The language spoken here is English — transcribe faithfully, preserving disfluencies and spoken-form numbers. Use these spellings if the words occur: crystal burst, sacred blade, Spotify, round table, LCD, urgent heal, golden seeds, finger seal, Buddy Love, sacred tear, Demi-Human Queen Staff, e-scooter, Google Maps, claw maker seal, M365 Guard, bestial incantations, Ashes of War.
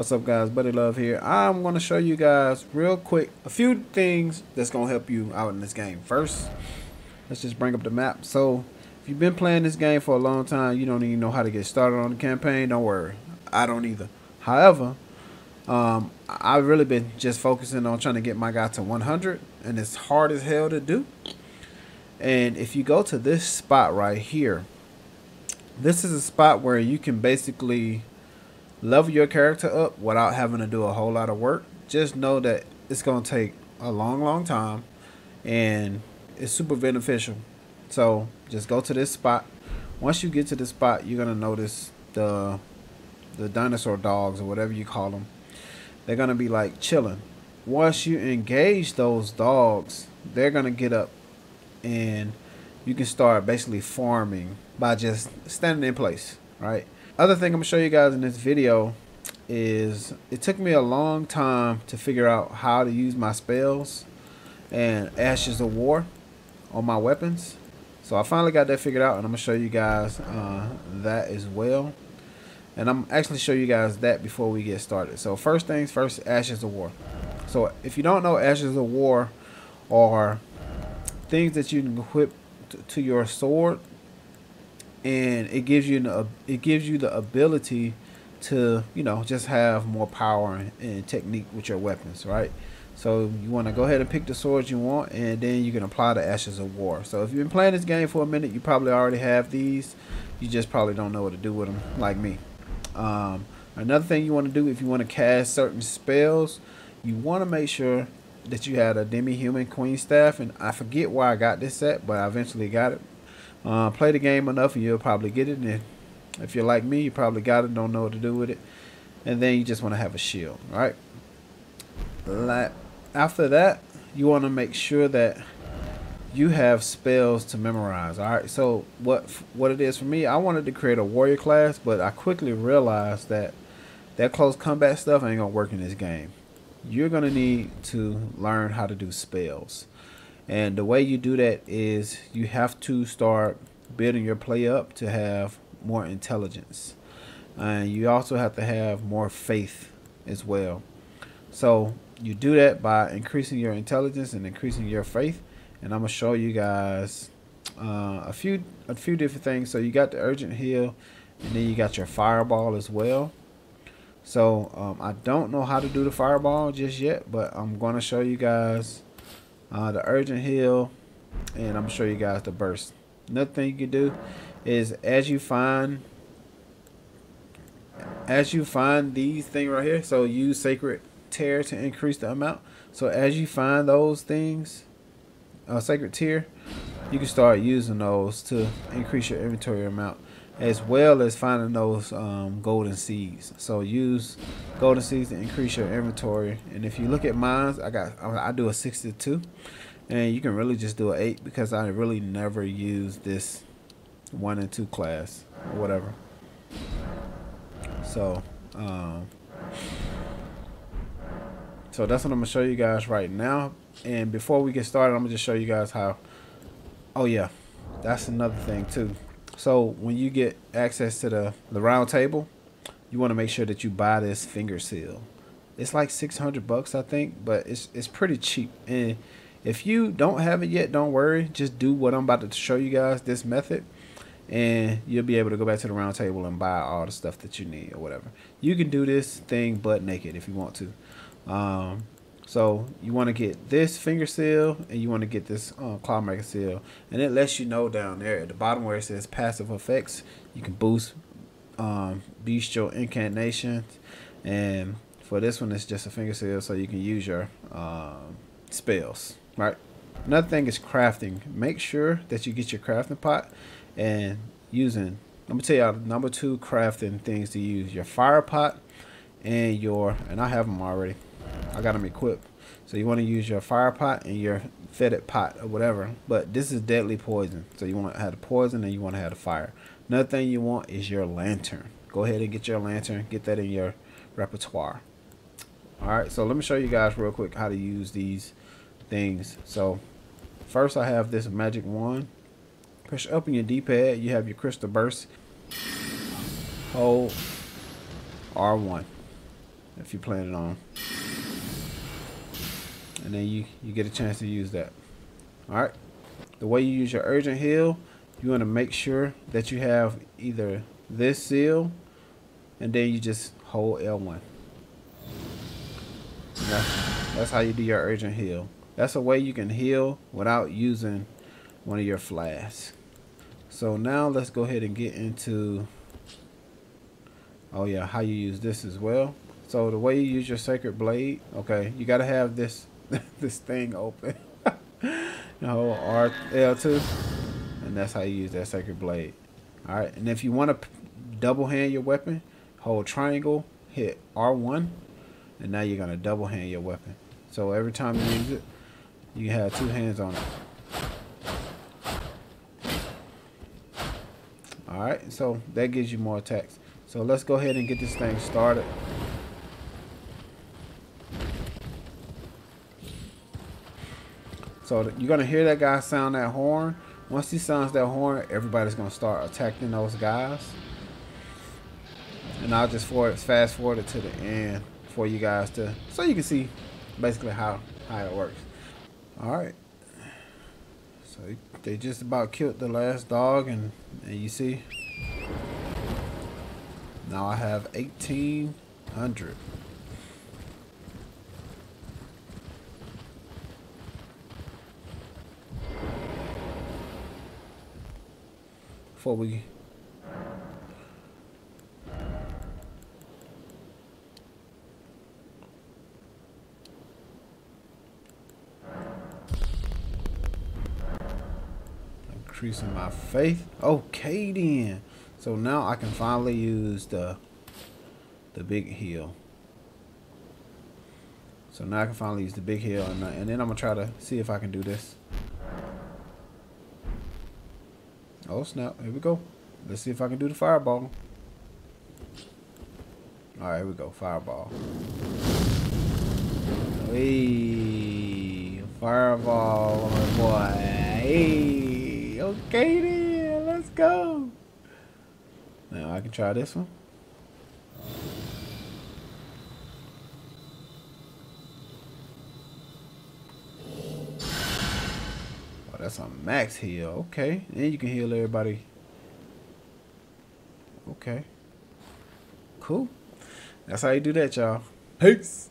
What's up, guys? Buddy Love here. I'm going to show you guys real quick a few things that's going to help you out in this game. First, let's just bring up the map. So if you've been playing this game for a long time, you don't even know how to get started on the campaign. Don't worry, I don't either. However, um, I've really been just focusing on trying to get my guy to one hundred, and it's hard as hell to do. And if you go to this spot right here, this is a spot where you can basically level your character up without having to do a whole lot of work. Just know that it's going to take a long, long time, and it's super beneficial. So just go to this spot. Once you get to this spot, you're going to notice the the dinosaur dogs, or whatever you call them. They're going to be like chilling. Once you engage those dogs, they're going to get up, and you can start basically farming by just standing in place, right? Other thing I'm gonna show you guys in this video is it took me a long time to figure out how to use my spells and Ashes of War on my weapons. So I finally got that figured out, and I'm gonna show you guys uh, that as well. And I'm actually show you guys that before we get started. So first things first, Ashes of War. So if you don't know, Ashes of War are things that you can equip to your sword, and it gives you the, it gives you the ability to, you know, just have more power and, and technique with your weapons, right? So you want to go ahead and pick the swords you want, and then you can apply the Ashes of War. So if you've been playing this game for a minute, you probably already have these. You just probably don't know what to do with them, like me. Um, another thing you want to do if you want to cast certain spells, you want to make sure that you had a Demi-Human Queen Staff, and I forget why I got this set, but I eventually got it. Uh, play the game enough and you'll probably get it, and if you're like me, you probably got it, don't know what to do with it. And then you just want to have a shield, right? Like, after that, you want to make sure that you have spells to memorize. All right, so what what it is for me, I wanted to create a warrior class, but I quickly realized that that close combat stuff ain't gonna work in this game. You're gonna need to learn how to do spells, and the way you do that is you have to start building your play up to have more intelligence, and uh, you also have to have more faith as well. So you do that by increasing your intelligence and increasing your faith, and I'm gonna show you guys uh, a few a few different things. So you got the urgent heal, and then you got your fireball as well. So um, I don't know how to do the fireball just yet, but I'm going to show you guys uh, the urgent heal, and I'm going to show you guys the burst. Another thing you can do is as you find as you find these things right here, so use sacred tear to increase the amount. So as you find those things, uh, sacred tear, you can start using those to increase your inventory amount, as well as finding those um, golden seeds. So use golden seeds to increase your inventory. And if you look at mine, I got I do a sixty-two, and you can really just do an eight because I really never use this one and two class or whatever. So, um, so that's what I'm gonna show you guys right now. And before we get started, I'm gonna just show you guys how. Oh yeah, that's another thing too. So when you get access to the, the round table, you want to make sure that you buy this finger seal. It's like six hundred bucks, I think, but it's, it's pretty cheap. And if you don't have it yet, don't worry. Just do what I'm about to show you guys, this method, and you'll be able to go back to the round table and buy all the stuff that you need or whatever. You can do this thing butt naked if you want to. Um, so you want to get this finger seal, and you want to get this uh, claw maker seal, and it lets you know down there at the bottom where it says passive effects, you can boost um, bestial incantations, and for this one it's just a finger seal, so you can use your um, spells, right? Another thing is crafting. Make sure that you get your crafting pot, and using, I'm gonna tell y'all the number two crafting things to use: your fire pot and your, and I have them already. I got them equipped. So you want to use your fire pot and your fetid pot or whatever, but this is deadly poison, so you want to have the poison and you want to have the fire. Another thing you want is your lantern. Go ahead and get your lantern, get that in your repertoire. Alright, so let me show you guys real quick how to use these things. So first I have this magic wand. Push up on your D-pad, you have your crystal burst, hold R one. if you plan it on. And then you, you get a chance to use that. Alright. The way you use your urgent heal, you want to make sure that you have either this seal, and then you just hold L one. That's, that's how you do your urgent heal. That's a way you can heal without using one of your flasks. So now let's go ahead and get into, oh yeah, how you use this as well. So the way you use your sacred blade, okay, you gotta have this this thing open. You hold R L two, and that's how you use that sacred blade. All right, and if you want to double hand your weapon, hold triangle, hit R one, and now you're gonna double hand your weapon. So every time you use it, you have two hands on it. All right, so that gives you more attacks. So let's go ahead and get this thing started. So you're gonna hear that guy sound that horn. Once he sounds that horn, everybody's gonna start attacking those guys. And I'll just forward, fast forward it to the end for you guys to, so you can see basically how, how it works. All right. So they just about killed the last dog, and, and you see, now I have eighteen hundred. Before we increasing my faith, okay then. So now I can finally use the the big heal. So now I can finally use the big heal, and, and then I'm gonna try to see if I can do this. Oh snap, here we go. Let's see if I can do the fireball. Alright, here we go, fireball. Hey, fireball, my boy. Hey, okay then, let's go. Now I can try this one. That's a max heal, okay. And you can heal everybody. Okay. Cool. That's how you do that, y'all. Peace.